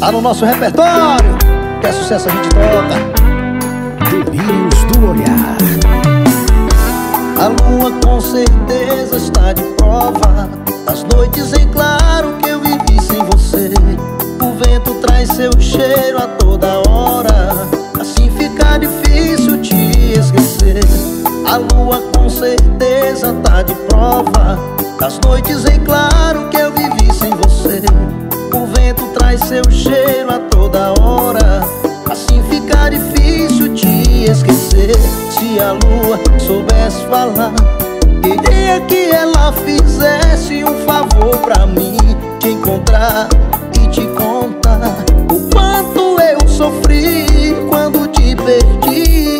Tá no nosso repertório. Que é sucesso, a gente toca. Delírios do Olhar. A lua com certeza está de prova das noites em claro que eu vivi sem você. O vento traz seu cheiro a toda hora, assim fica difícil te esquecer. A lua com certeza tá de prova das noites em claro que eu vivi sem você. O vento traz seu cheiro a toda hora, assim fica difícil te esquecer. Se a lua soubesse falar, queria que ela fizesse um favor pra mim, te encontrar e te contar o quanto eu sofri quando te perdi.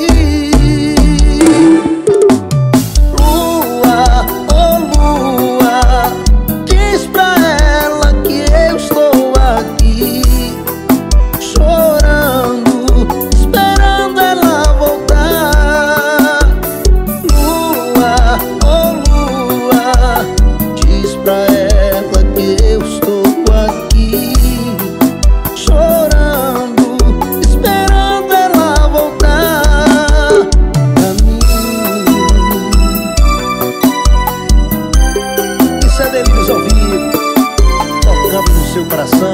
Seu coração,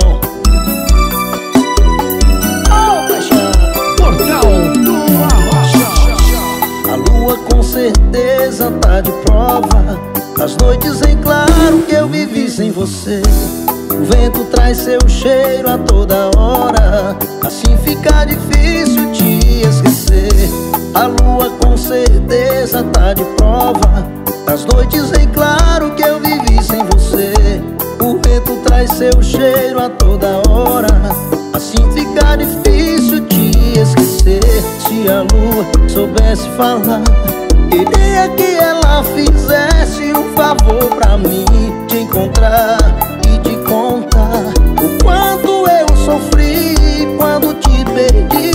oh, paixão. Portal do Arrocha. A lua com certeza tá de prova das noites em claro que eu vivi sem você. O vento traz seu cheiro a toda hora, assim fica difícil te esquecer. A lua com certeza tá de prova das noites em claro que eu vivi sem você. O vento traz seu cheiro a toda hora, assim fica difícil te esquecer. Se a lua soubesse falar, queria que ela fizesse um favor pra mim, te encontrar e te contar o quanto eu sofri quando te perdi.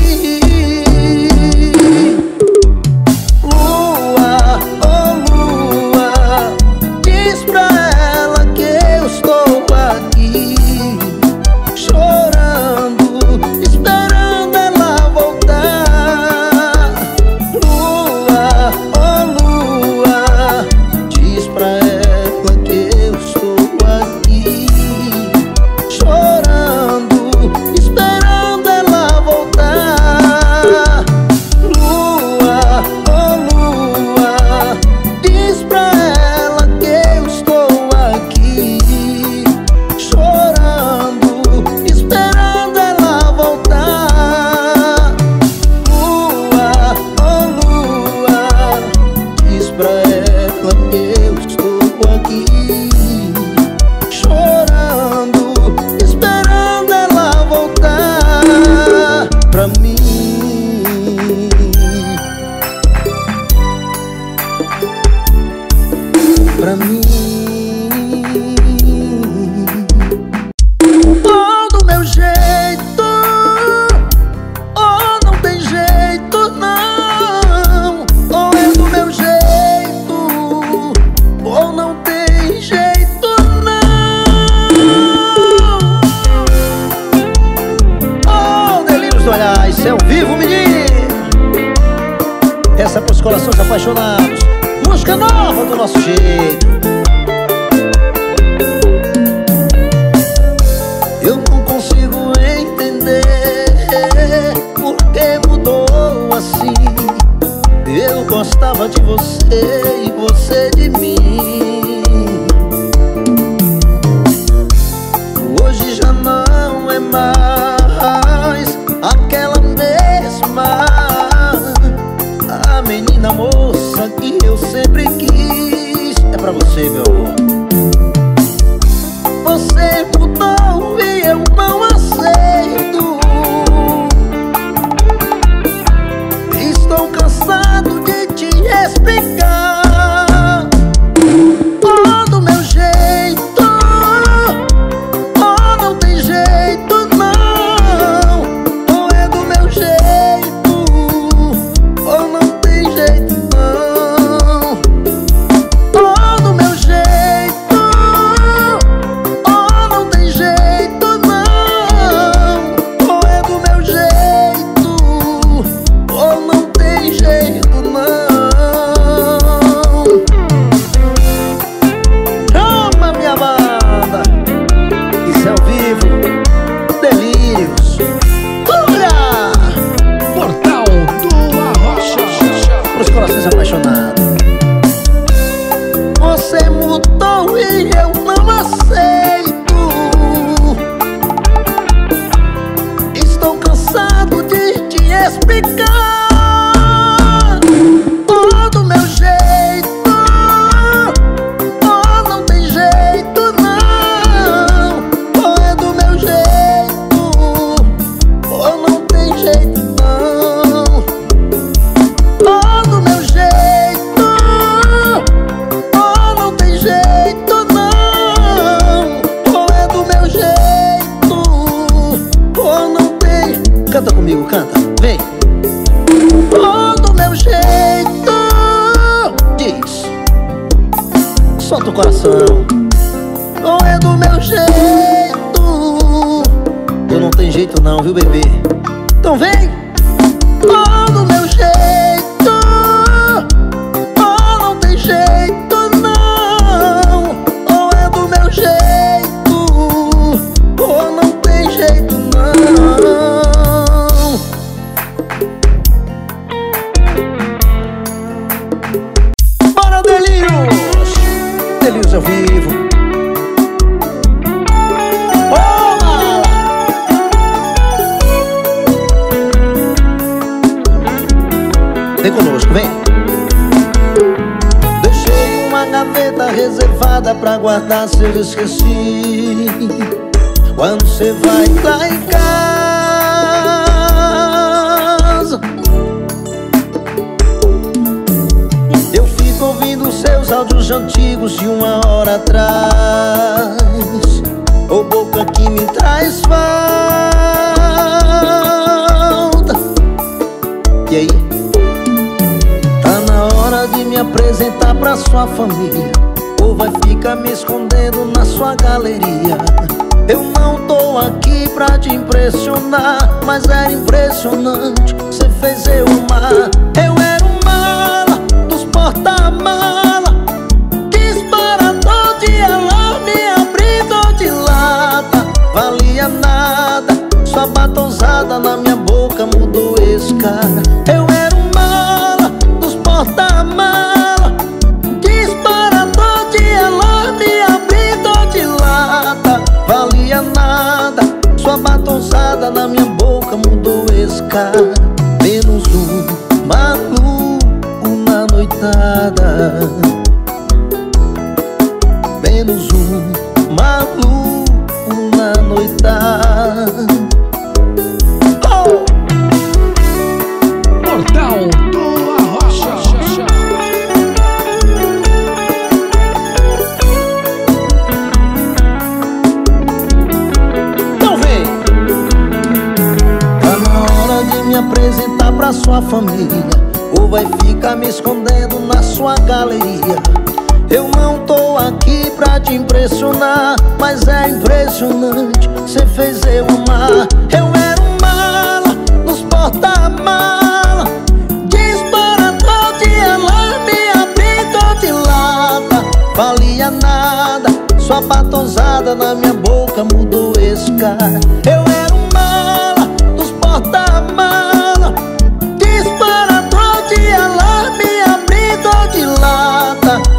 Pra mim, ou do meu jeito, ou não tem jeito não. Ou é do meu jeito, ou não tem jeito não. Oh, Delírios do Olhar, isso é ao vivo, menino. Essa é pros corações apaixonados. Música nova do nosso jeito. Eu não consigo entender por que mudou assim. Eu gostava de você e você de mim. Hoje já não é mais aquela mesma a menina moça que eu sempre quis. É pra você, meu amor. Você mudou e eu não aceito. Estou cansado de te explicar. Ou do meu jeito, ou não tem jeito não. Ou é do meu jeito, ou não tem jeito não. canta, vem. Oh, do meu jeito, diz. Solta o coração. Oh, é do meu jeito. Eu não tenho jeito não, viu, bebê? Então vem. Oh, do meu jeito. Oh, não tem jeito não. Oh, é do meu jeito. Oh, não tem jeito não. Bora, Delírius. Delírius ao vivo. Vem conosco, vem. Deixei uma gaveta reservada pra guardar se eu esqueci. Quando você vai lá em casa, eu fico ouvindo seus áudios antigos de uma hora atrás. Ô boca que me traz falta. E aí? Apresentar pra sua família, ou vai ficar me escondendo na sua galeria? Eu não tô aqui pra te impressionar, mas é impressionante, você fez eu amar. Eu era um mala dos porta-mala, disparador de alarme, abridor de lata. Valia nada, sua batonzada na minha boca mudou esse cara. Eu era um mala dos porta-mala, na minha boca mudou esse cara. Menos um maluco na noitada, menos um maluco na noitada. Oh! Portal do Arrocha. Apresentar pra sua família, ou vai ficar me escondendo na sua galeria? Eu não tô aqui pra te impressionar, mas é impressionante, você fez eu amar. Eu era um mala nos porta-mala, disparador de alarme, abridor de lata. Valia nada, sua batonzada na minha boca mudou esse cara. Eu era um mala dos porta-mala,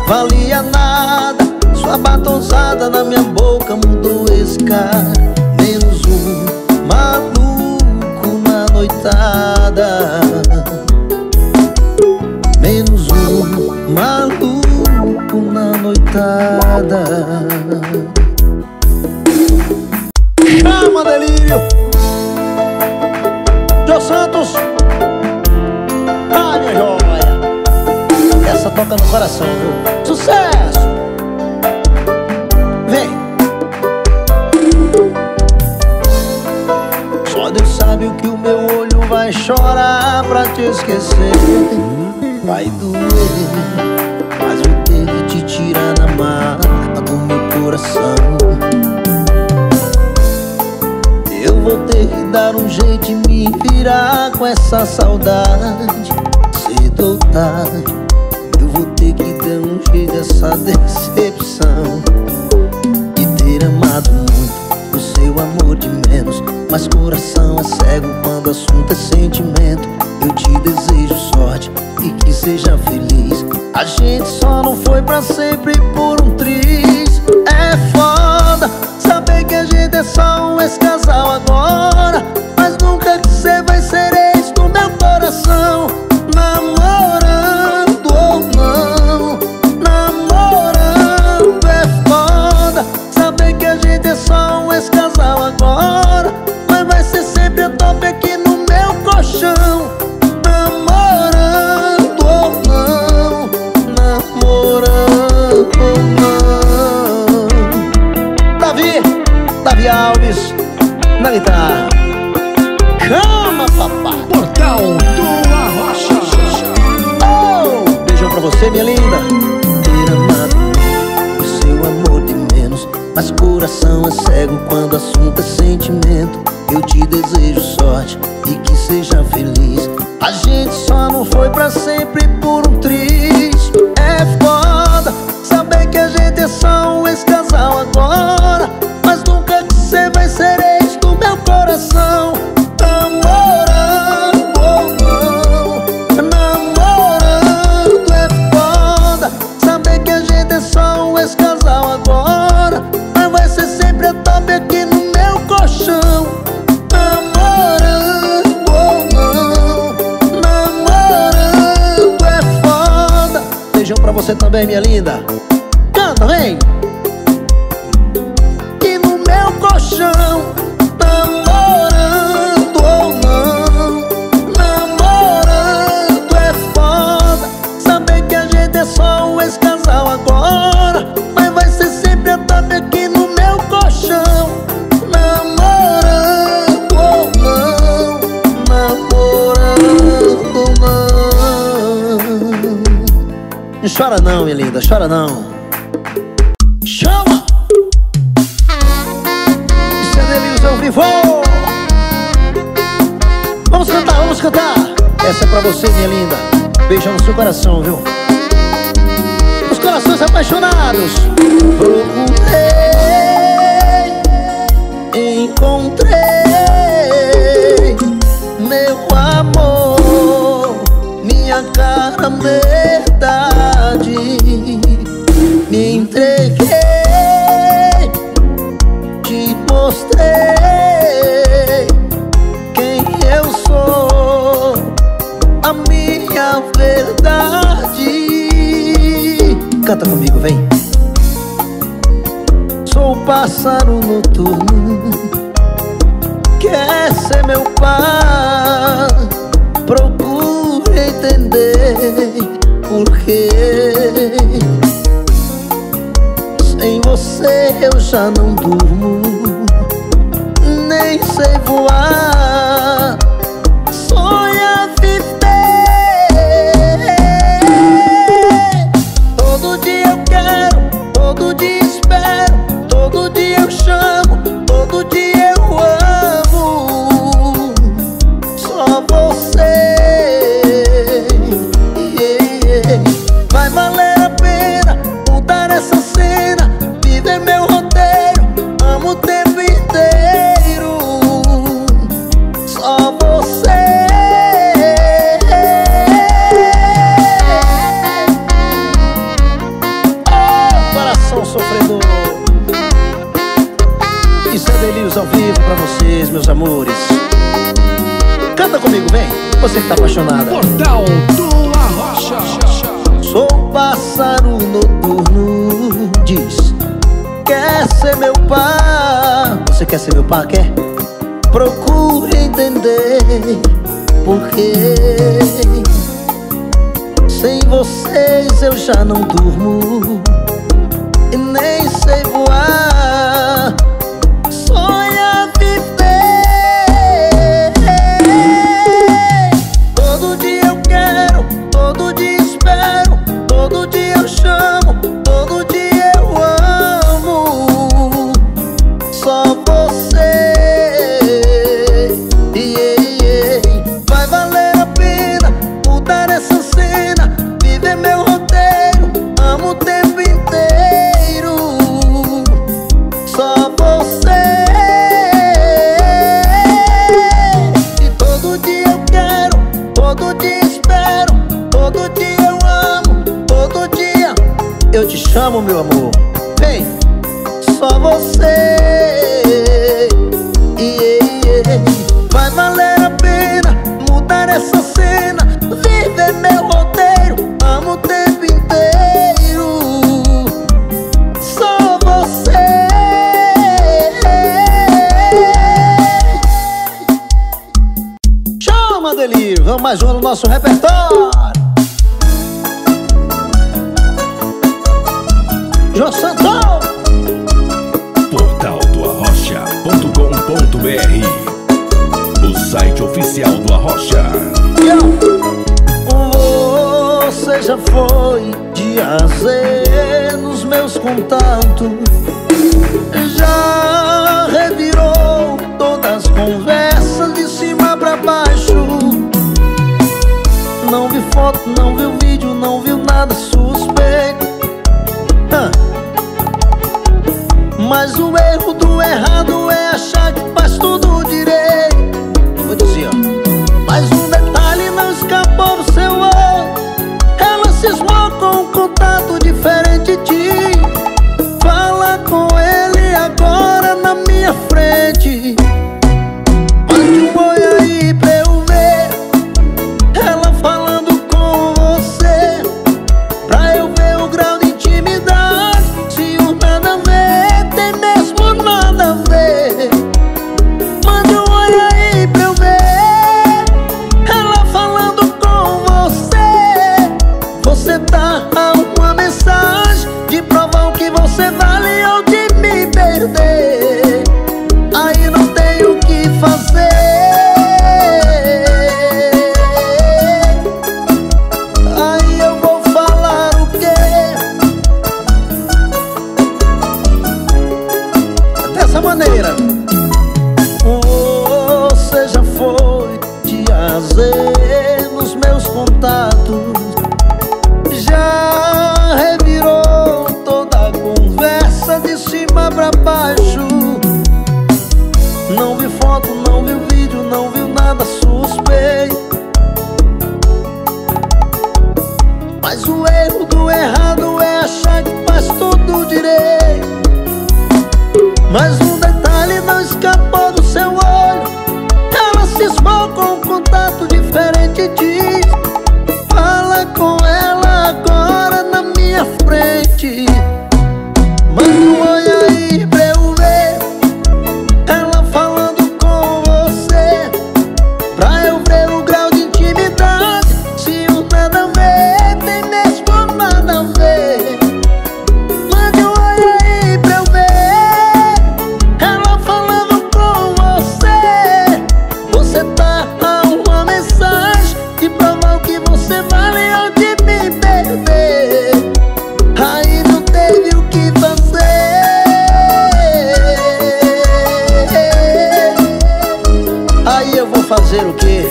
valia nada, sua batonzada na minha boca mudou esse cara. Menos um maluco na noitada, menos um maluco na noitada. Calma, Delírio. Jô Santos. Ai, minha joia. Essa toca no coração, viu? Sucesso! Vem! Só Deus sabe o que o meu olho vai chorar pra te esquecer. Vai doer, mas eu tenho que te tirar da mata do meu coração. Eu vou ter que dar um jeito de me virar com essa saudade. Cedo ou tarde, eu vou ter que dar um jeito dessa decepção. De ter amado muito, o seu amor de menos. Mas coração é cego quando o assunto é sentimento. Eu te desejo sorte e que seja feliz. A gente só não foi pra sempre por um triz. É foda saber que a gente é só um ex-casal agora, mas nunca que você vai ser ex do meu coração. Chama, papai. Portal do Arrocha. Oh, beijão pra você, minha linda. Ter amado o seu amor de menos, mas o coração é cego quando o assunto é sentimento. Eu te desejo sorte e que seja feliz. A gente só não foi pra sempre por um triz. É foda saber que a gente é só um ex-casal agora, mas nunca que você vai ser ex do meu coração. Namorando é foda saber que a gente é só um ex-casal agora, mas vai ser sempre a top aqui no meu colchão. Pra você também, minha linda. Canta, vem! Que no meu colchão, namorando ou não, namorando é foda saber que a gente é só um ex-casal agora, mas vai ser sempre a top aqui no meu colchão. Namorando ou não, namorando ou não. Não chora não, minha linda, chora não. Chama! Isso é Delírius ao vivo. Vamos cantar, vamos cantar. Essa é pra você, minha linda. Beijão no seu coração, viu? Os corações apaixonados. Procurei, encontrei meu amor, minha cara merda. Me entreguei, te mostrei quem eu sou, a minha verdade. Canta comigo, vem. Sou o pássaro noturno, quer ser meu par, procuro entender porque sem você eu já não durmo, nem sei voar, sonha viver. Todo dia eu quero, todo dia espero, todo dia eu chamo, todo dia eu amo, só você. Vai valer a pena mudar essa cena, viver meu roteiro, amo o tempo inteiro, só você. Oh, coração sofredor. Isso é Delírios ao vivo pra vocês, meus amores. Canta comigo, vem, você que tá apaixonada. Portal do Arrocha. Sou pássaro noturno, diz. Quer ser meu par? Você quer ser meu par, quer? Procure entender porque sem vocês eu já não durmo e nem sei voar. Sonha viver. Todo dia eu quero, todo dia espero, todo dia eu chamo, todo dia eu amo, só você. Vai valer a pena mudar essa cena, viver meu roteiro, amo o tempo inteiro, só você. E todo dia eu quero, todo dia espero, todo dia eu amo, todo dia eu te chamo, meu amor. Vem, só você. Vai valer a pena mudar essa cena, viver meu roteiro, amo o tempo inteiro, só você. Chama, Delírio, vamos mais um no nosso repertório. Portal do Arrocha.com.br, o site oficial. Comercial do Arrocha. Você já foi de azer nos meus contatos, já revirou todas as conversas de cima pra baixo. Não vi foto, não viu vídeo, não viu nada suspeito. Mas o erro do errado é achar que faz tudo direito. Vou dizer, ó. Mas um detalhe não escapou do seu olho. Ela cismou com um contato diferente de ti. Fala com ele agora na minha frente. Mande um oi aí pra eu ver ela falando com você, pra eu ver o grau de intimidade. Se o nada a ver, tem mesmo nada a ver. Mande um oi aí pra eu ver ela falando com você. Você tá a uma mensagem de provar o que você vale ou de me perder. Aí não tem o que fazer. Aí eu vou falar o quê? Dessa maneira. Você já foi de azer nos meus contatos, já revirou de cima pra baixo. Não vi foto, não vi vídeo, não viu nada suspeito. Mas o erro do errado é achar que faz tudo direito. Mas um detalhe não escapou do seu olho. Ela cismou com um contato diferente de ti. Fala com ela agora na minha frente. Manda um oi aí pra eu ver ela falando com você, pra eu ver o grau de intimidade. Se o nada a ver, tem mesmo nada a ver. Manda um oi aí pra eu ver ela falando com você. Você tá a uma mensagem de provar o que você vale ou de me perder. Aí não teve o que fazer. Fazer o quê?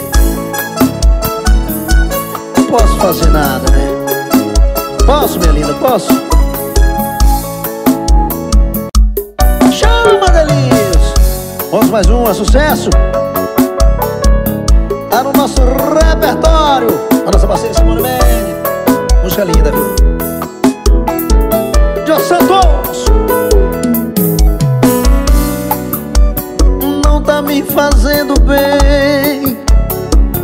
Não posso fazer nada, né? Posso, minha linda? Posso? Chama, Delírius! Vamos mais um, é sucesso? Tá no nosso repertório. A nossa parceira Simone Mendes. Música linda, viu? Jô Santos! Não tá me fazendo bem,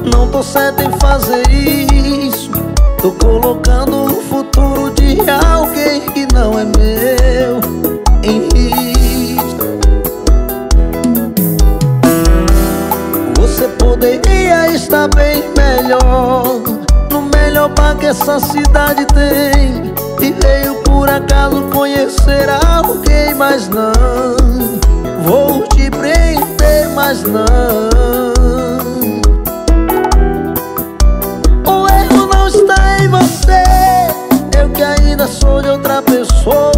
não tô certo em fazer isso. Tô colocando o futuro de alguém que não é meu em risco. Você poderia estar bem melhor, no melhor bar que essa cidade tem. E veio por acaso conhecer alguém, mas não vou te prender, mas não. O erro não está em você, eu que ainda sou de outra pessoa.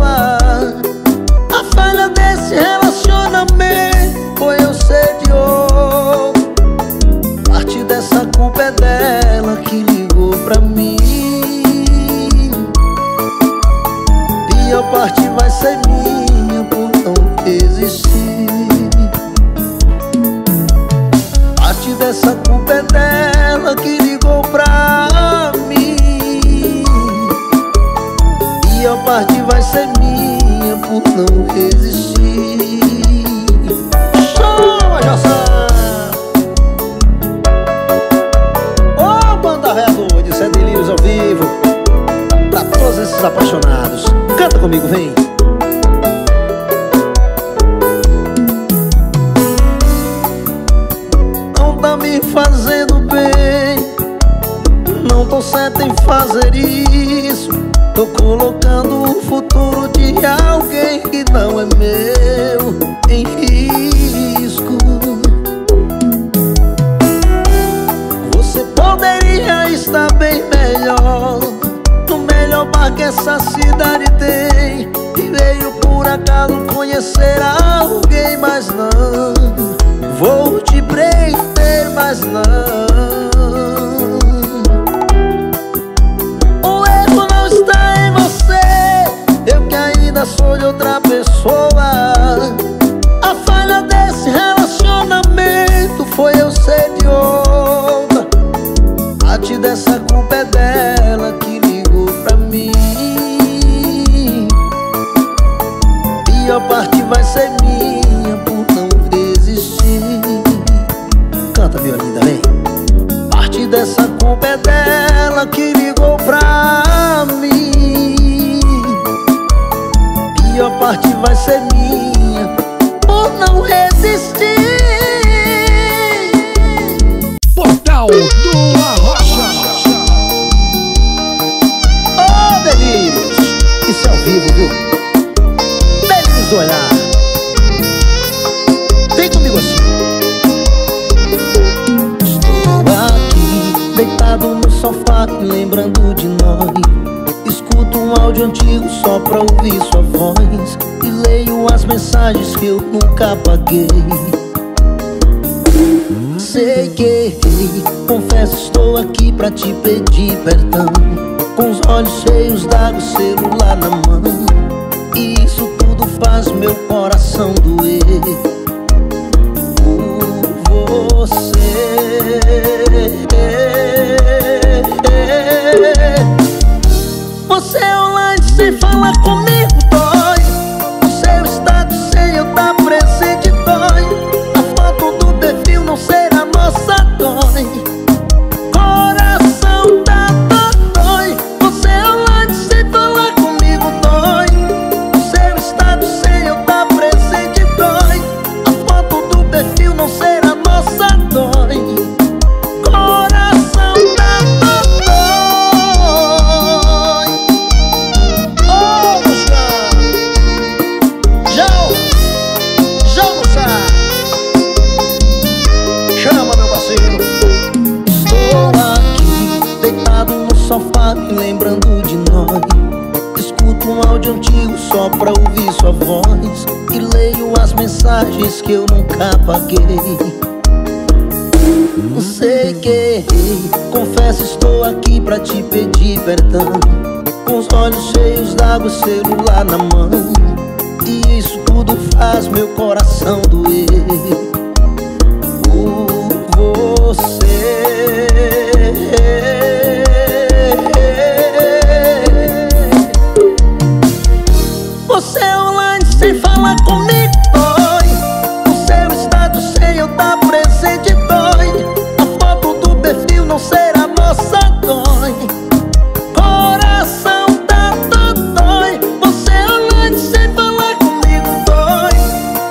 A falha desse relacionamento foi eu ser de outro. Parte dessa culpa é dela que ligou pra mim. Pior parte vai ser minha por não existir. Essa culpa é dela que ligou pra mim. E a parte vai ser minha por não resistir. Chama, Jação! Ô, banda véia doida, isso é Delírios ao vivo. Pra todos esses apaixonados, canta comigo, vem! Fazendo bem, não tô certo em fazer isso. Tô colocando o futuro de alguém que não é meu em risco. sofá lembrando de nós. Escuto um áudio antigo só pra ouvir sua voz. E leio as mensagens que eu nunca apaguei. Sei que errei, confesso, estou aqui pra te pedir perdão. Com os olhos cheios d'água, celular na mão. E isso tudo faz meu coração doer. Por você. Você é online sem falar comigo, dói. O seu estado sem eu estar presente, dói. A foto do perfil não será nossa, dói. Lembrando de nós, escuto um áudio antigo só pra ouvir sua voz. E leio as mensagens que eu nunca apaguei. Sei que errei, confesso, estou aqui pra te pedir perdão. Com os olhos cheios d'água, celular na mão. E isso tudo faz meu coração doer. Por você. Você online sem falar comigo, dói. O seu estado sem eu estar presente, dói. A foto do perfil não será nossa, dói. Coração tanto dói. Você online sem falar comigo, dói.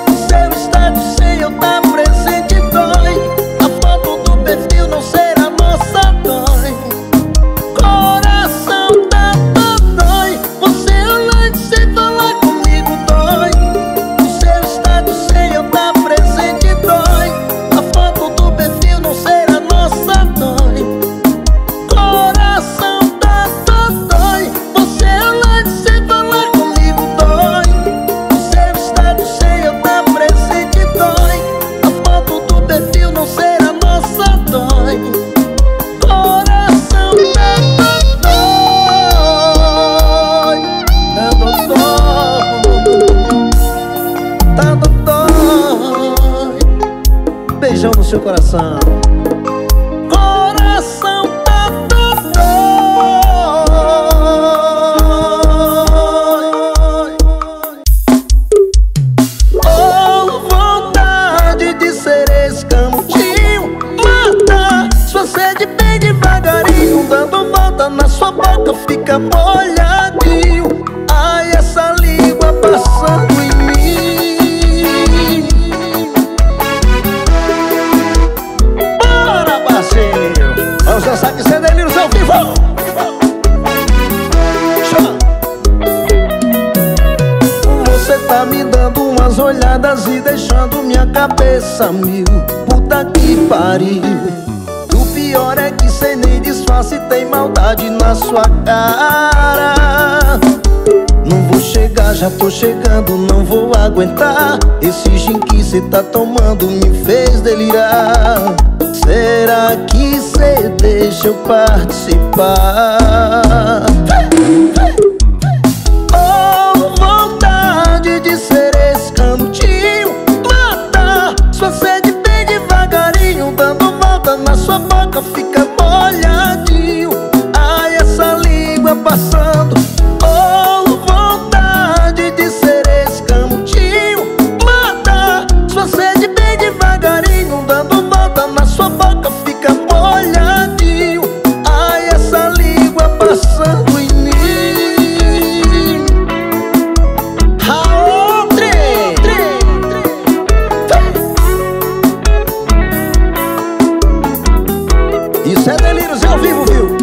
O seu estado sem eu estar presente, dói. A foto do perfil não será nossa, dói. Coração tanto dói. Você online sem falar. Beijão no seu coração. Coração tá doido. Oh, vontade de ser escamudinho. Mata sua sede bem devagarinho. Dando volta na sua boca, fica molhadinho. Ai, essa língua passando em mim. Sabe que você é delírios ao vivo. Você tá me dando umas olhadas e deixando minha cabeça mil. Puta que pariu. E o pior é que cê nem disfarça e tem maldade na sua cara. Não vou chegar, já tô chegando, não vou aguentar. Esse gin que cê tá tomando me fez delirar. Será que cê deixa eu participar? Oh, vontade de ser escantinho. Mata sua sede bem devagarinho. Dando volta na sua boca, fica molhadinho. Ai, essa língua passando. Oh, vontade de ser escantinho. Mata sua sede bem devagarinho. Dando na sua boca fica molhadinho. Ai, essa língua passando em mim. Raul, isso é delírios ao vivo, viu?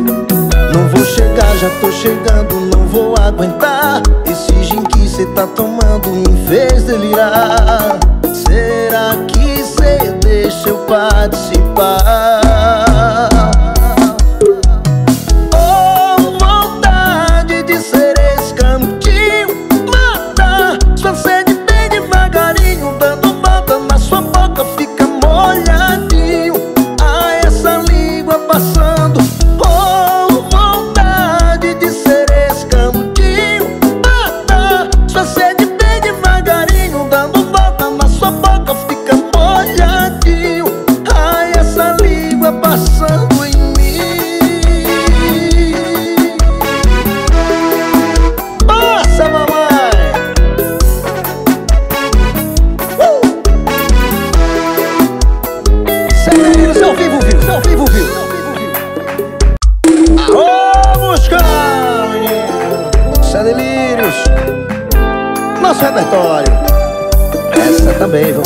Não vou chegar, já tô chegando, não vou aguentar. Esse gin que cê tá tomando me fez delirar. Será que deixa eu participar? nosso repertório. Essa também, viu?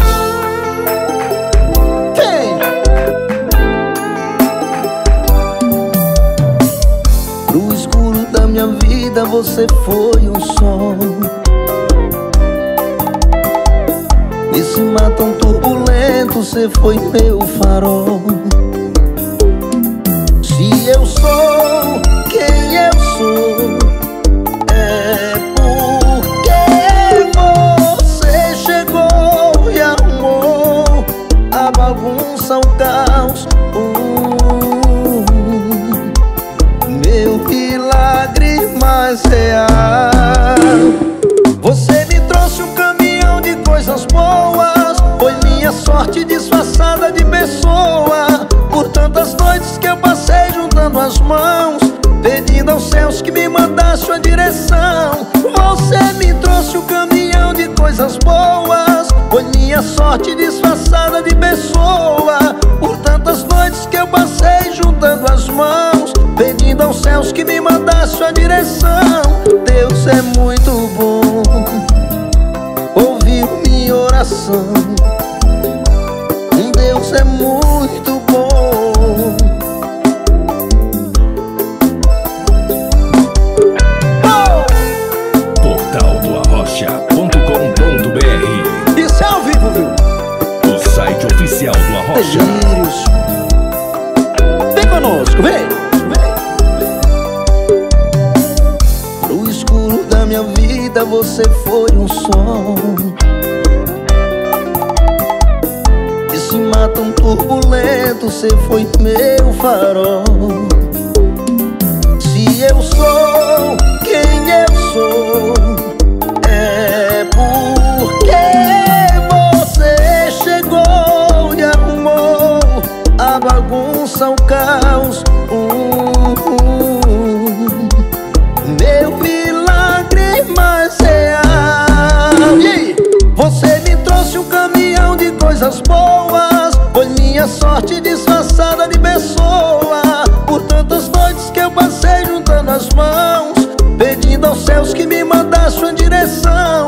Quem? No escuro da minha vida você foi um sol. Nesse mar tão turbulento você foi meu farol. Se eu sou quem eu sou, é porque você chegou e arrumou a bagunça, o caos. Meu milagre mais real. Você me trouxe um caminhão de coisas boas, foi minha sorte disfarçada de pessoa. Por tantas noites que eu passei juntando as mãos, pedindo aos céus que me mandasse uma direção. Você me trouxe um caminhão de coisas boas, foi minha sorte disfarçada de pessoa. Por tantas noites que eu passei juntando as mãos, pedindo aos céus que me mandasse uma direção. Deus é muito bom, ouviu minha oração. Deus é muito bom. Oh! Portaldoarrocha.com.br. Isso é ao vivo, viu? O site oficial do Arrocha. Delírios. Vem conosco, vem. No escuro da minha vida você foi um sol. Esse mar tão turbulento, você foi meu farol. Se eu sou quem eu sou, é porque você chegou e arrumou a bagunça, o caos. Meu milagre mais real. Você me trouxe um caminhão de coisas boas, foi minha sorte disfarçada de pessoa. Por tantas noites que eu passei juntando as mãos, pedindo aos céus que me mandasse uma direção.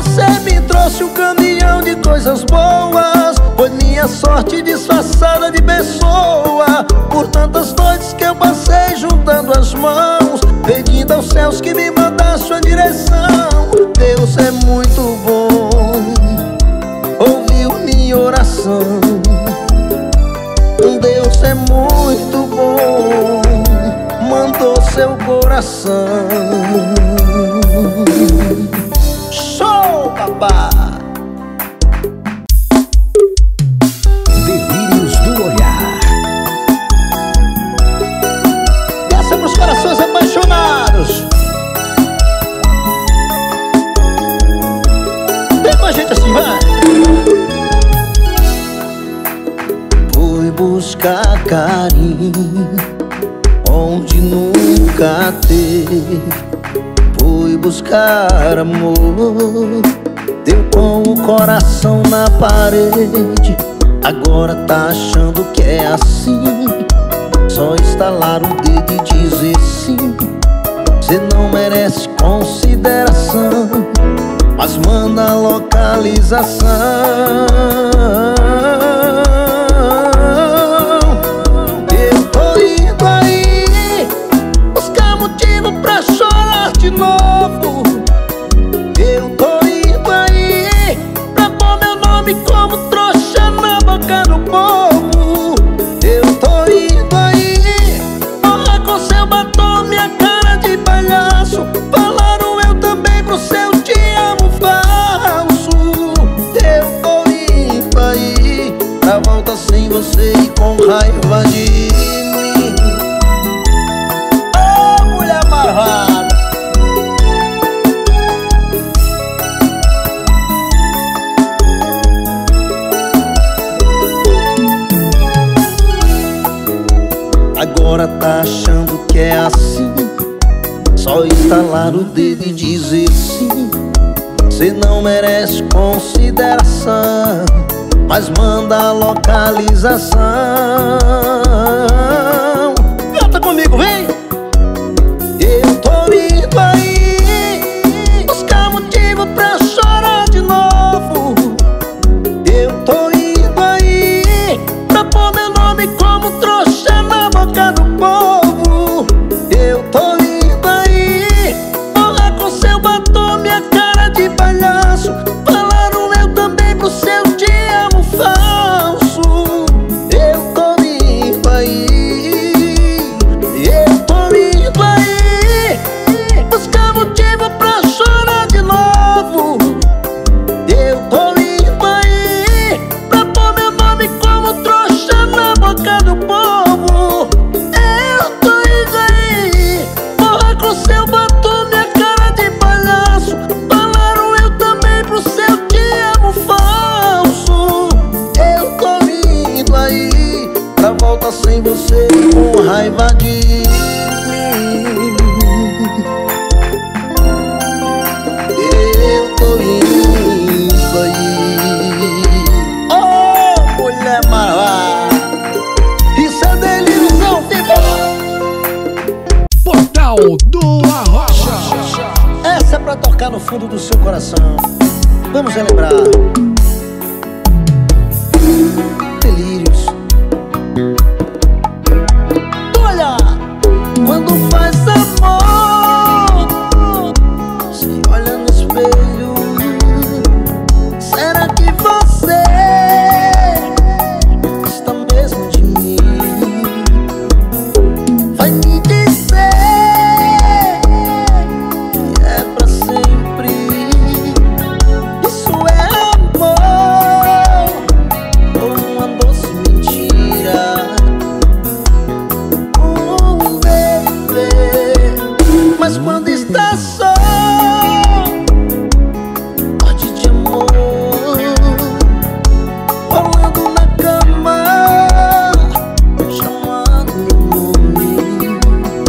Você me trouxe um caminhão de coisas boas, foi minha sorte disfarçada de pessoa. Por tantas noites que eu passei juntando as mãos, pedindo aos céus que me mandasse uma direção. Deus é muito bom, ouviu minha oração. Deus é muito bom, mandou seu coração. Show, papá! Delírios do olhar. Essa é pros corações apaixonados. Vem com a gente assim, vai! Buscar carinho onde nunca teve, fui buscar amor, deu com o coração na parede. Agora tá achando que é assim, só estalar o dedo e dizer sim. Cê não merece consideração, mas manda a localização. De novo, eu tô indo aí pra pôr meu nome como trouxa na boca do povo. Eu tô indo aí, porra com seu batom, minha cara de palhaço. Falaram eu também pro seu te amo falso. Eu tô indo aí pra volta sem você e com raiva de mim. Ô, mulher amarrada, agora tá achando que é assim, só estalar o dedo e dizer sim. Cê não merece consideração, mas manda a localização. Canta comigo, vem! Eu tô indo aí buscar motivo pra chorar. só sem você, com raiva de mim. Eu tô indo aí. Oh, mulher mala, isso é delírio de olhar. Portal do Arrocha. Essa é pra tocar no fundo do seu coração. Vamos relembrar. Delírios do olhar. Quando faz amor, se olha no espelho, será que você está mesmo de mim? Vai me dizer que é pra sempre. Isso é amor ou uma doce mentira? Mas quando está só, morte de amor, rolando na cama, chamando meu nome.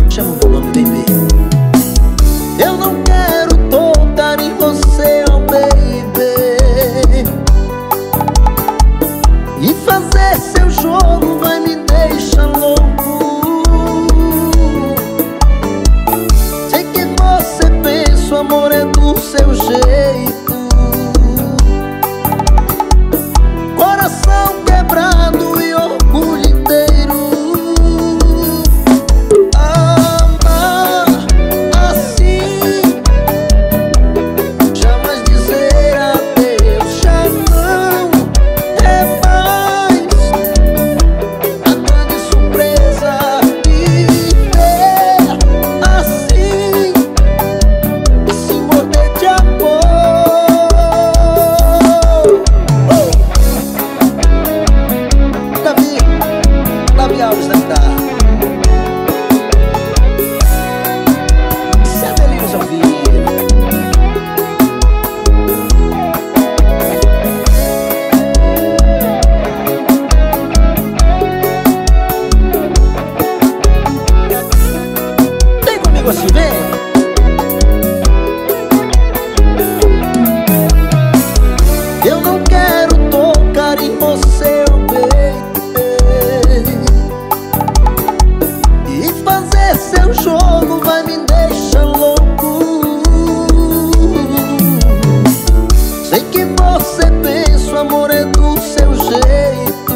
Chama o volume, baby. Eu não quero tocar em você, oh baby, e fazer seu jogo vai me deixar louco. Sei que você pensa, o amor é do seu jeito. Coração quebrado e orgulho inteiro. Amar assim, jamais dizer adeus, já não é mais a grande surpresa. Viver assim e se morder de amor. Oh. Davi Alves da guitarra. Isso é delírios ao vivo. Vem comigo assim, vem. Eu não quero tocar em você, oh baby, e fazer seu jogo vai me deixar louco. Sei que você pensa, o amor é do seu jeito.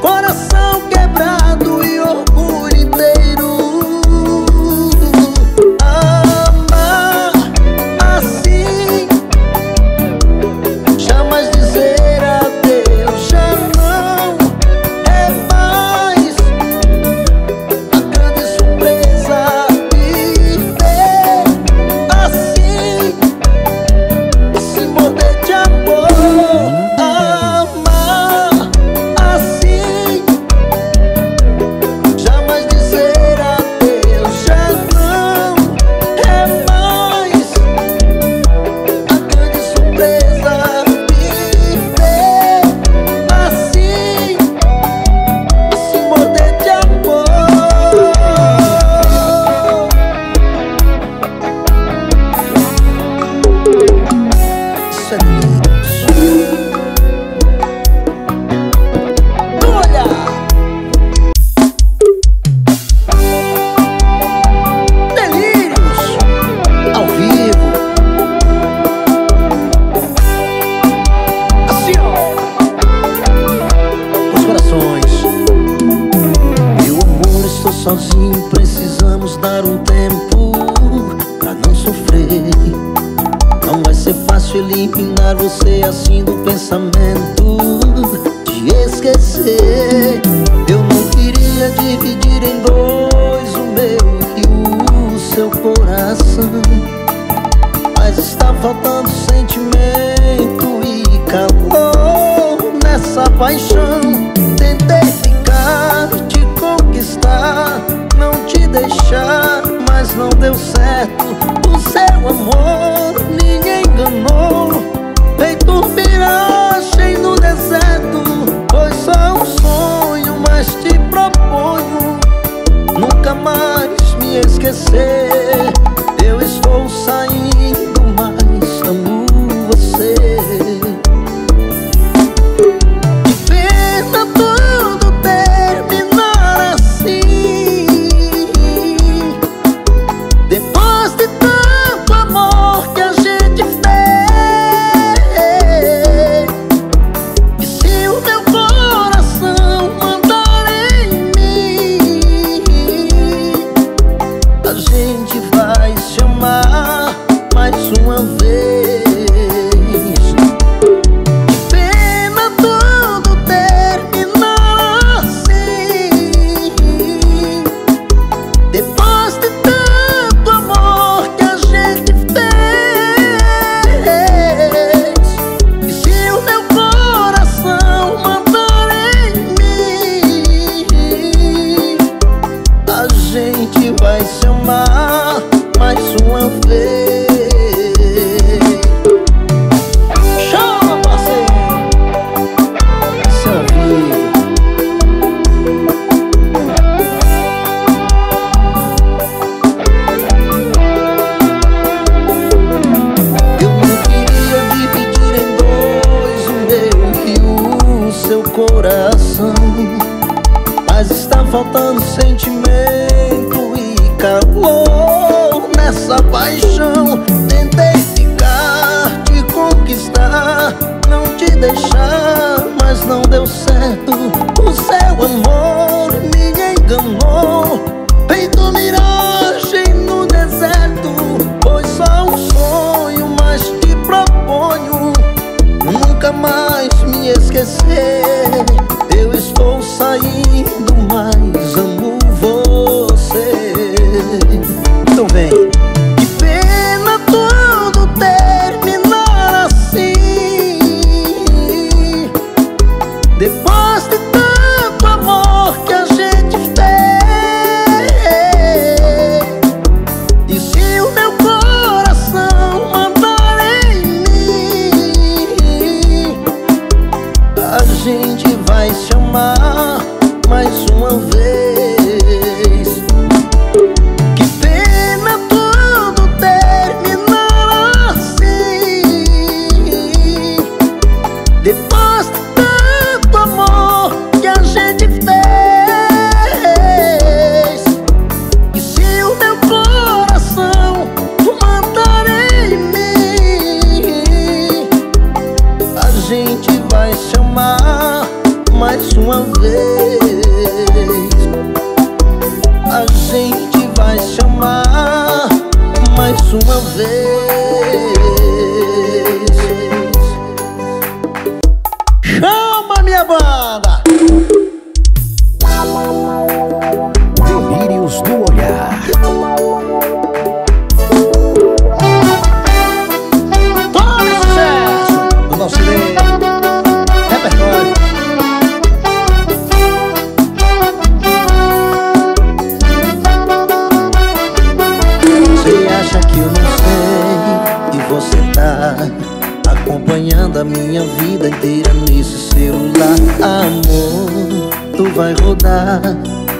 Coração quebrado e orgulho inteiro. Amar assim, jamais dizer adeus, já não é mais a grande surpresa. Viver assim e se morder de amor. Amar assim, jamais dizer adeus, já não é mais a grande surpresa. Viver assim e se morder de amor. Isso é delírios do olhar. Delírios ao vivo. Assim, ó. Os corações. Meu amor, estou sozinho, precisamos dar um tempo pra não sofrer. Não vai ser fácil eliminar você assim do pensamento, te esquecer. Eu não queria dividir em dois o meu e o seu coração, mas está faltando sentimento e calor nessa paixão. Tentei ficar, te conquistar, não te deixar, mas não deu certo. O seu amor me enganou, feito miragem no deserto, pois seu coração, mas está faltando sentimento e calor nessa paixão. Tentei ficar, te conquistar, não te deixar, mas não deu certo. O seu amor me enganou, feito miragem no deserto. Foi só um sonho, mas te proponho nunca mais me esquecer. Eu estou saindo, mas amo você. Então vem. Que pena tudo terminar assim, depois de tanto amor que a gente fez. E se o meu coração andar em mim, a gente vai se amar mais uma vez.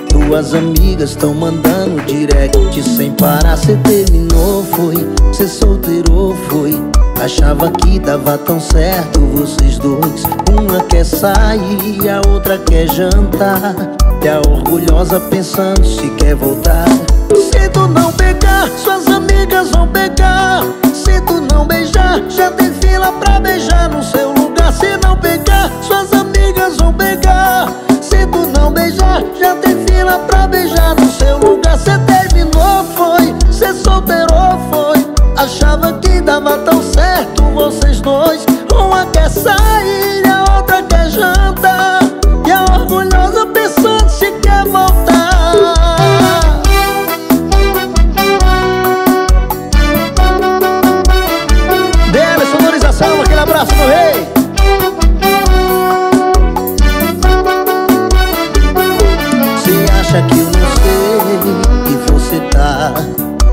Tuas amigas estão mandando direct sem parar. Cê terminou, foi, cê solteirou, foi. Achava que dava tão certo vocês dois. Uma quer sair, a outra quer jantar. E a orgulhosa pensando se quer voltar. Se tu não pegar, suas amigas vão pegar. Se tu não beijar, já tem fila pra beijar no seu lugar. Se não pegar, suas amigas vão pegar. Se tu não beijar, já tem fila pra beijar no seu lugar. Cê terminou, foi, cê solteirou, foi. Achava que dava tão certo vocês dois. Uma quer sair, a outra quer jantar. E a orgulhosa pensando se quer voltar. Dela, sonorização, aquele abraço do rei. Acha que eu não sei que você tá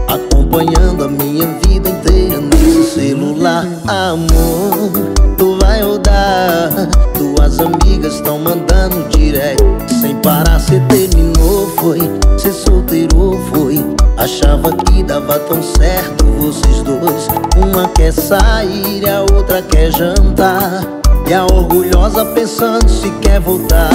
acompanhando a minha vida inteira nesse celular. Amor, tu vai rodar. Tuas amigas estão mandando direct sem parar. Cê terminou, foi, cê solteirou, foi. Achava que dava tão certo vocês dois. Uma quer sair, a outra quer jantar. E a orgulhosa pensando se quer voltar.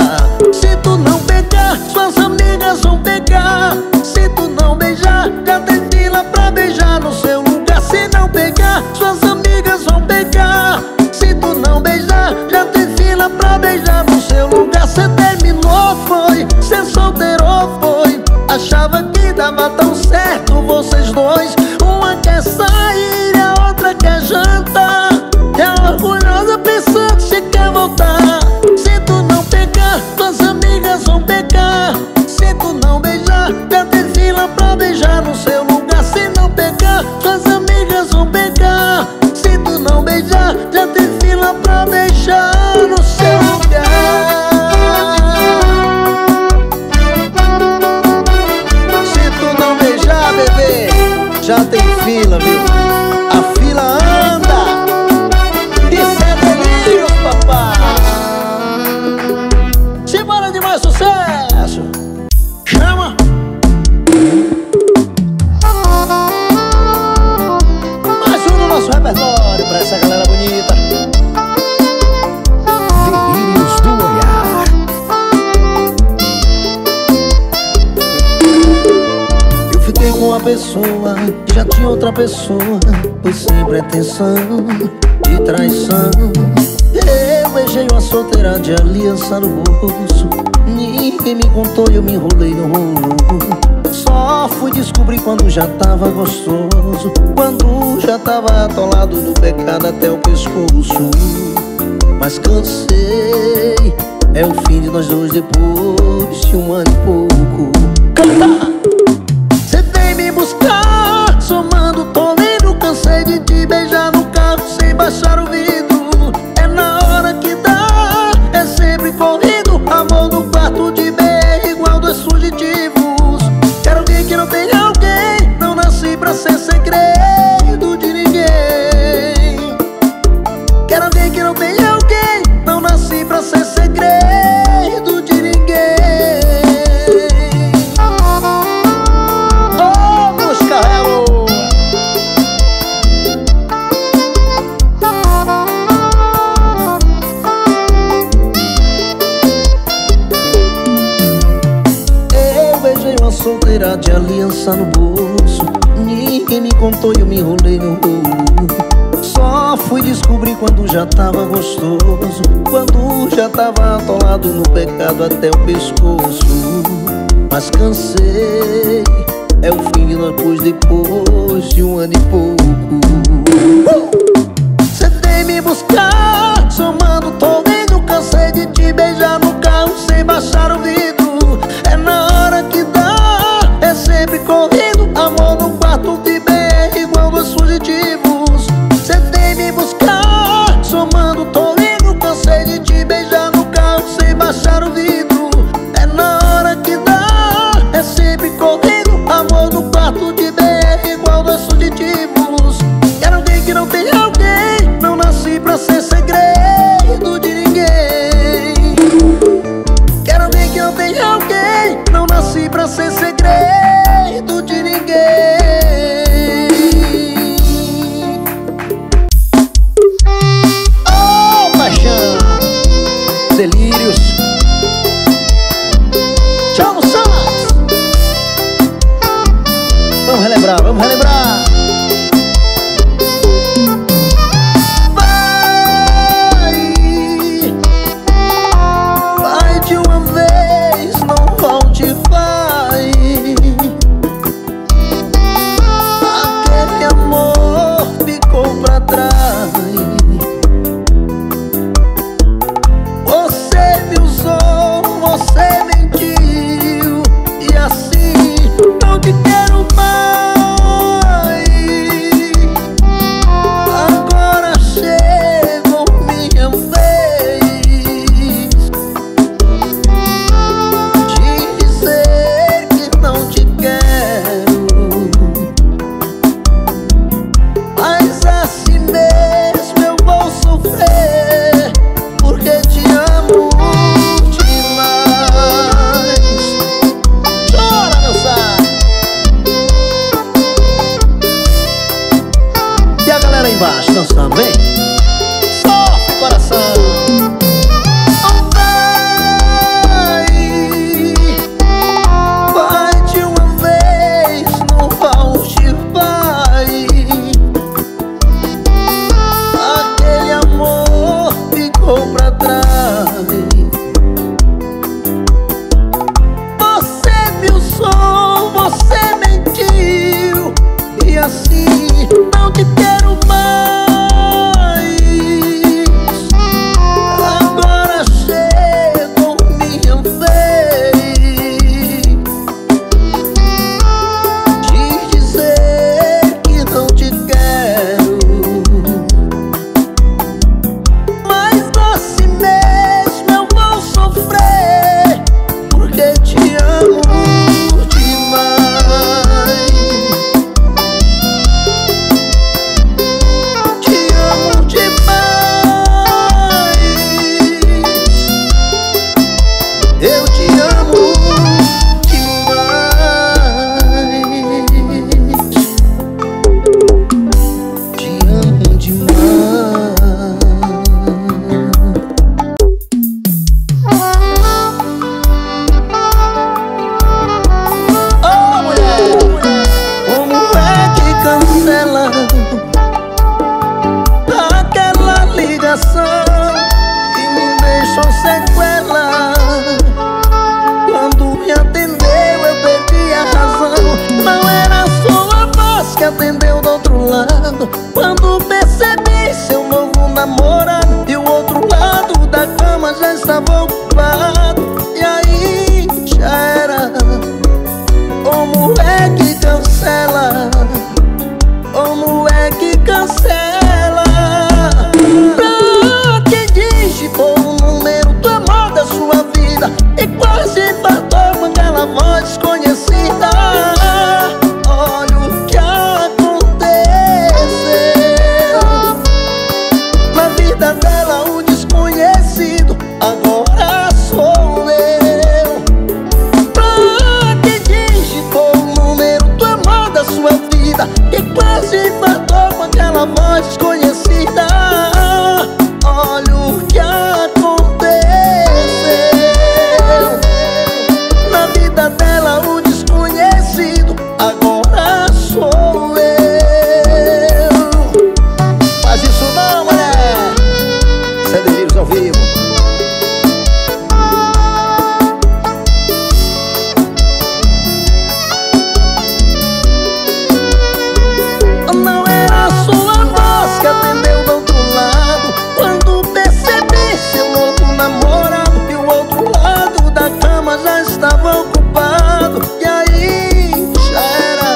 Se tu não pegar, suas amigas vão pegar. Se tu não beijar, já tem fila pra beijar no seu lugar. Se não pegar, suas amigas vão pegar. Se tu não beijar, já tem fila pra beijar no seu lugar. Cê terminou, foi, cê solteirou, foi. Achava que dava tão certo vocês dois. Uma quer sair, a outra quer jantar. E a orgulhosa pensando se quer voltar. Se tu não pegar, tuas amigas vão pegar. Se tu não beijar, já tem fila pra beijar no seu lugar. Se não pegar, tuas amigas vão pegar. Se tu não beijar, já tem fila pra beijar no seu lugar. pessoa, já tinha outra pessoa. Foi sem pretensão de traição. Eu beijei uma solteira de aliança no bolso. Ninguém me contou e eu me enrolei no rolo. Só fui descobrir quando já tava gostoso, quando já tava atolado do pecado até o pescoço. Mas cansei, é o fim de nós dois depois de um ano e pouco. Canta! Cê vem me buscar, somando toleiro. Cansei de te beijar no carro sem baixar o vidro. É na hora que dá, é sempre corrido. Amor no quarto de B igual dois fugitivos. Quero alguém que não tenha alguém, não nasci pra ser segredo de ninguém. Quero alguém que não tenha alguém, não nasci pra ser segredo de ninguém. Oh, meus carrelos. Eu beijei uma solteira de aliança no bolso. Ninguém me contou e eu me enrolei no rolo. Só fui descobrir quando já tava gostoso, quando já tava atolado no pecado até o pescoço. Mas cansei, é o fim de nós depois de um ano e pouco. Cê vem me buscar, somando toleiro. Cansei de te beijar no carro sem baixar o vidro. É na hora que dá, é sempre corrido. Amor no quarto de bem igual dos fugitivos. Cê tem me buscar, somando toleiro. Cansei de te beijar no carro sem baixar o vidro. É na hora que dá, é sempre corrido. Amor no quarto de BR igual dois fugitivos. Quero alguém que não tenha alguém, não nasci pra ser segredo. sabão queimado, e aí já era. Como é que cancela? Como é que cancela? Pra quem diz de bom número do amor da sua vida, e quase empatou com aquela voz desconhecida. Olha o que aconteceu na vida dela, o desconhecido agora sou eu. Pra quem diz de bom número do amor da sua vida, e quase empatou com aquela voz desconhecida. Olha o que aconteceu na vida dela, o desconhecido agora sou eu. Faz isso não, mulher. Isso é Delírios ao vivo. Não era a sua voz que atendeu do outro lado, quando percebi seu novo namorado, e o outro lado da cama já estava ocupado. E aí já era.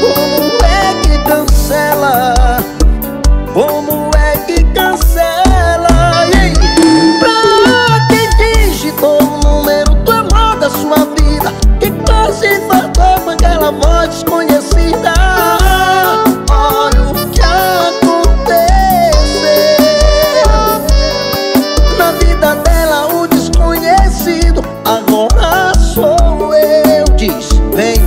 Como é que cancela? Como é que cancela? E aí? Pra quem digitou o número do amor da sua vida, que quase empatou com aquela voz desconhecida. Olha o que aconteceu na vida dela, o desconhecido agora sou eu. Diz, vem,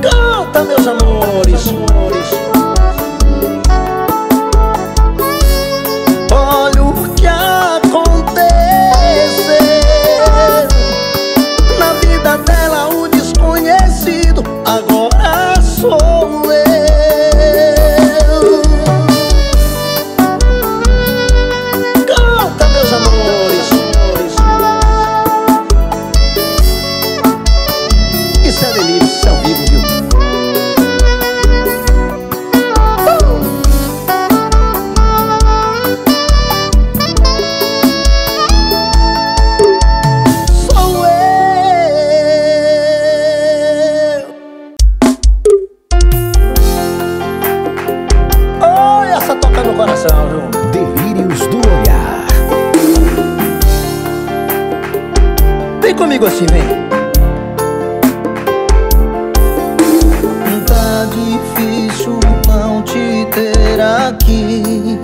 canta, meus amores. Olha o que aconteceu na vida dela, o desconhecido agora sou eu. Canta, meus amores. Isso é delírio, isso é ao vivo, viu? Delírios do olhar. Vem comigo assim, vem. Tá difícil não te ter aqui.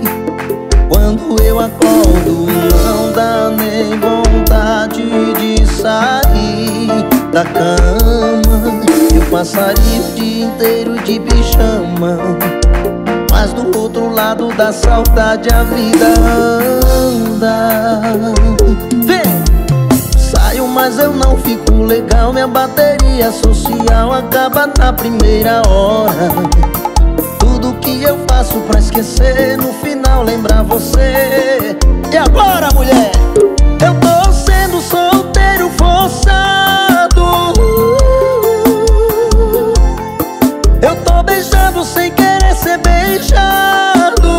Quando eu acordo, não dá nem vontade de sair da cama. Eu passaria o dia inteiro de pijama, mas do outro lado da saudade a vida anda. Vem! Saio, mas eu não fico legal. Minha bateria social acaba na primeira hora. Tudo que eu faço pra esquecer, no final lembrar você. E agora, mulher? Eu tô sendo solteiro forçado. Eu tô beijando sem querer ser beijado.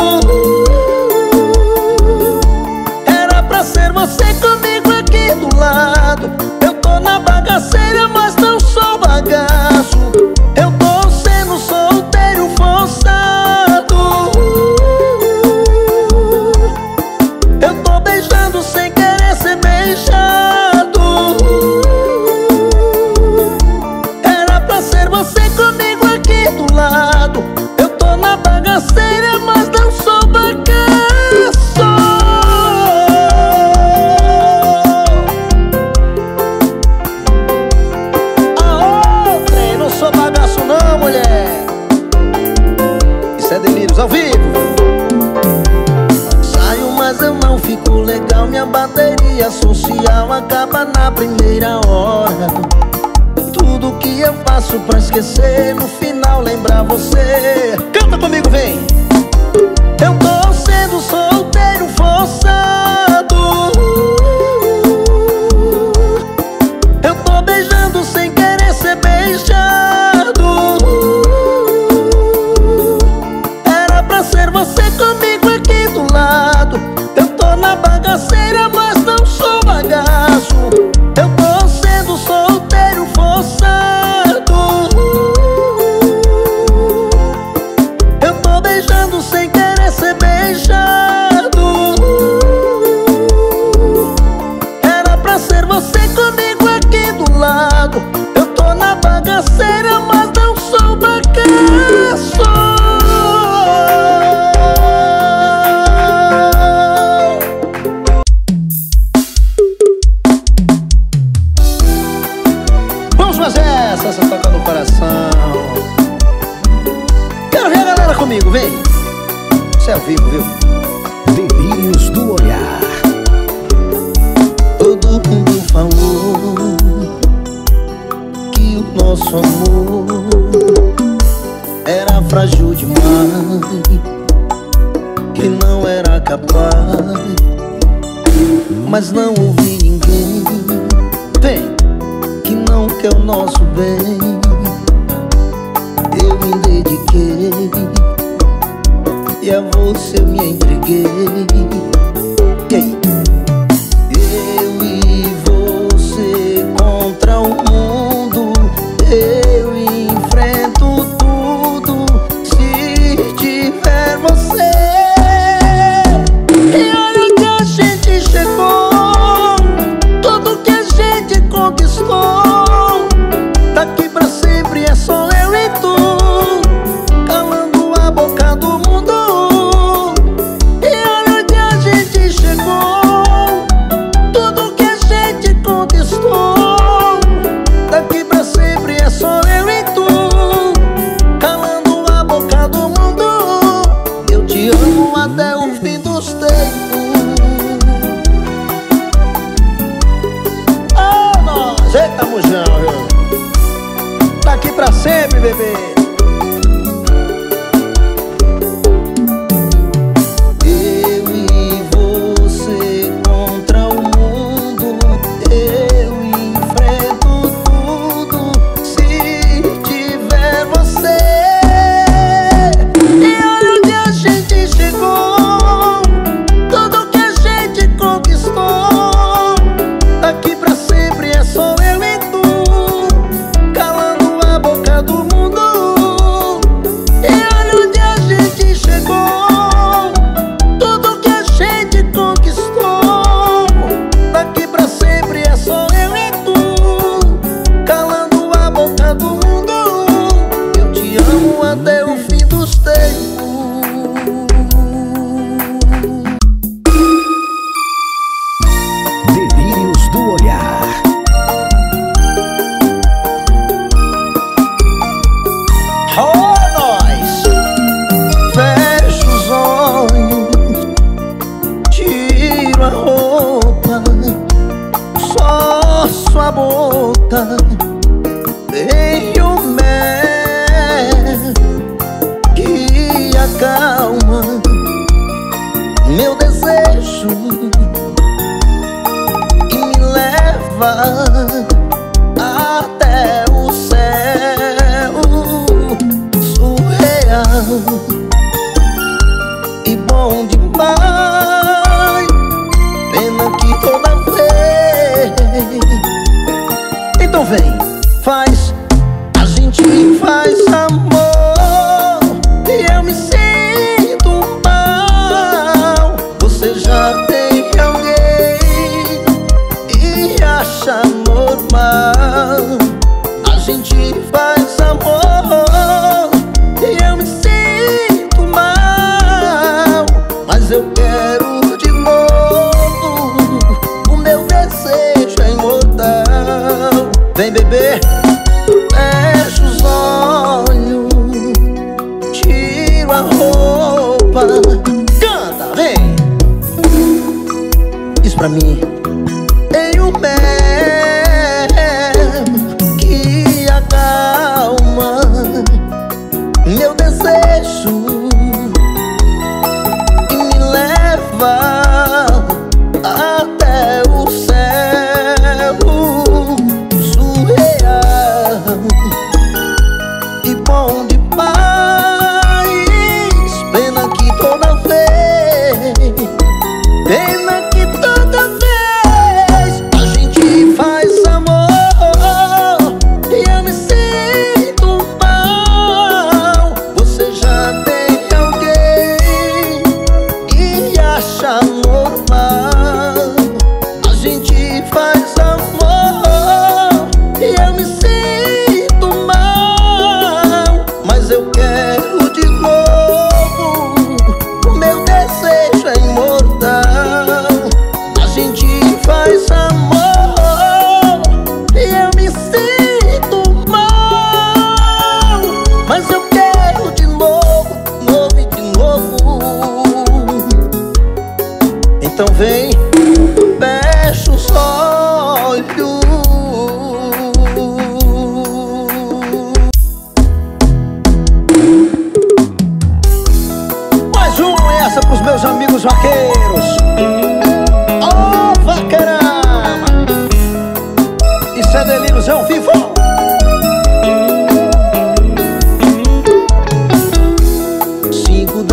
Era pra ser você comigo aqui do lado. Eu tô na bagaceira, mas não sou bagaço. Eu tô sendo solteiro forçado. Eu tô beijando sem querer ser beijado. Era pra ser você comigo aqui do lado. Na bagaceira, mas não sou bagaço. Aô, trem, não sou bagaço não, mulher. Isso é delírios ao vivo. Saio, mas eu não fico legal. Minha bateria social acaba na primeira hora. Tudo que eu faço pra esquecer, no final lembrar você. Canta comigo, vem! Eu tô sendo solteiro forçado. Eu tô beijando sem querer ser beijado. Era pra ser você comigo aqui do lado. Delírios do Olhar. Todo mundo falou que o nosso amor era frágil demais, que não era capaz, mas não ouvi ninguém que não quer o nosso bem. Eu me dediquei e a você eu me entreguei. Eu e você contra o mundo, eu enfrento tudo se tiver você. E olha que a gente chegou, tudo que a gente conquistou, daqui pra sempre é só eu e tu. Até o fim dos tempos. Oh, nós! Eita, mujão, viu? Tá aqui pra sempre, bebê. Eu e você contra o mundo, eu enfrento tudo se tiver você. Até o fim dos tempos. Delírios do Olhar. Oh, nós! Fecho os olhos, tiro a roupa, só sua boca em o mel que acalma meu desejo e me leva até o céu. Surreal e bom demais. Pena que toda vez. Então vem, faz, a gente faz amor. A gente faz amor e eu me sinto mal, mas eu quero de novo. O meu desejo é imortal. Vem beber, fecho os olhos, tiro a roupa, canta, vem. Diz pra mim, em um pé meu desejo e me leva até o céu. Surreal e bom demais. Pena que toda vez, pena que toda vez. então vem, fecha os olhos. Mais uma, essa pros meus amigos vaqueiros. Ó, vaqueirama, isso é Delírios ao vivo.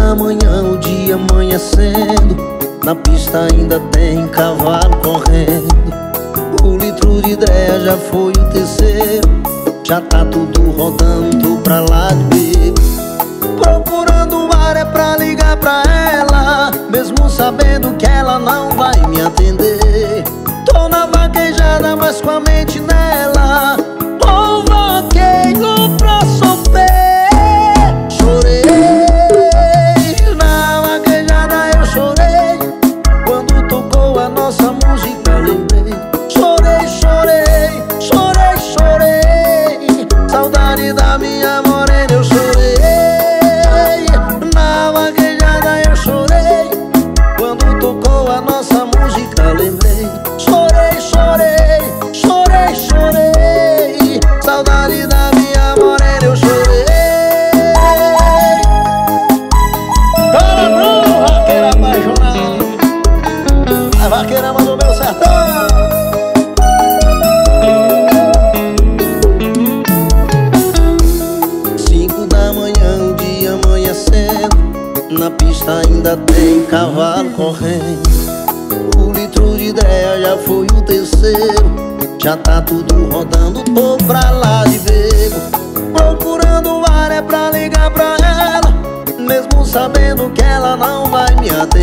Amanhã o dia amanhecendo, na pista ainda tem cavalo correndo. O litro de ideia já foi o terceiro, já tá tudo rodando pra lá de bebo. Procurando o ar é pra ligar pra ela, mesmo sabendo que ela não vai me atender. Tô na vaquejada, mas com a mente nela, tô vaqueiro pra sofrer. Na pista ainda tem cavalo correndo, o litro de ideia já foi o terceiro, já tá tudo rodando, tô pra lá de bebo. Procurando o ar é pra ligar pra ela, mesmo sabendo que ela não vai me atender.